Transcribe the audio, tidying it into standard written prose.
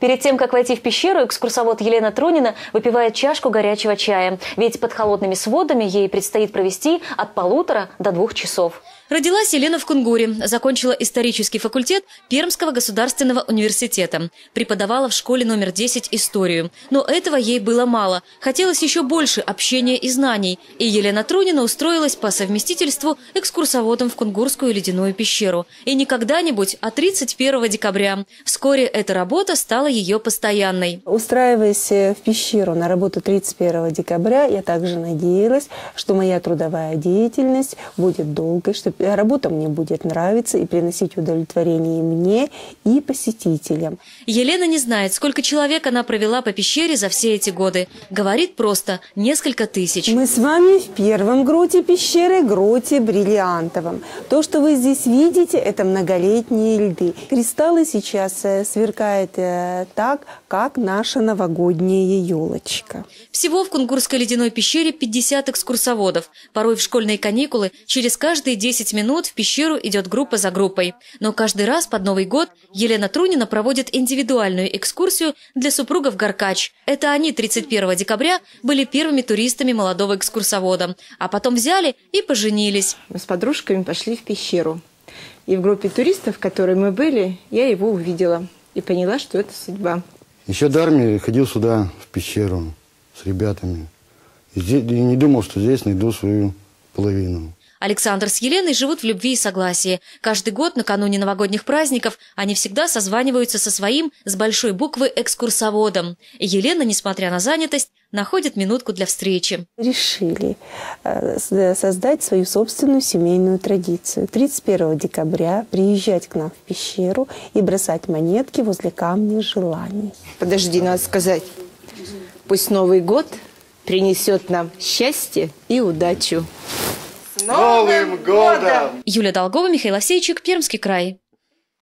Перед тем, как войти в пещеру, экскурсовод Елена Трунина выпивает чашку горячего чая. Ведь под холодными сводами ей предстоит провести от 1,5 до 2 часов. Родилась Елена в Кунгуре, закончила исторический факультет Пермского государственного университета. Преподавала в школе номер 10 историю. Но этого ей было мало. Хотелось еще больше общения и знаний. И Елена Трунина устроилась по совместительству экскурсоводом в Кунгурскую ледяную пещеру. И не когда-нибудь, а 31 декабря. Вскоре эта работа стала ее постоянной. Устраиваясь в пещеру на работу 31 декабря, я также надеялась, что моя трудовая деятельность будет долгой, что работа мне будет нравиться и приносить удовлетворение мне и посетителям. Елена не знает, сколько человек она провела по пещере за все эти годы. Говорит просто – несколько тысяч. Мы с вами в первом гроте пещеры, гроте бриллиантовом. То, что вы здесь видите, это многолетние льды. Кристаллы сейчас сверкают так, как наша новогодняя елочка. Всего в Кунгурской ледяной пещере 50 экскурсоводов. Порой в школьные каникулы через каждые 10 минут в пещеру идет группа за группой. Но каждый раз под Новый год Елена Трунина проводит индивидуальную экскурсию для супругов Горкач. Это они 31 декабря были первыми туристами молодого экскурсовода. А потом взяли и поженились. Мы с подружками пошли в пещеру. И в группе туристов, в которой мы были, я его увидела. И поняла, что это судьба. Еще до армии ходил сюда, в пещеру, с ребятами. И не думал, что здесь найду свою половину. Александр с Еленой живут в любви и согласии. Каждый год накануне новогодних праздников они всегда созваниваются со своим с большой буквы экскурсоводом. Елена, несмотря на занятость, находит минутку для встречи. Решили создать свою собственную семейную традицию. 31 декабря приезжать к нам в пещеру и бросать монетки возле камня желаний. Подожди, надо сказать. Пусть Новый год принесет нам счастье и удачу. С Новым годом! Юлия Долгова, Михаил Овсейчик, Пермский край.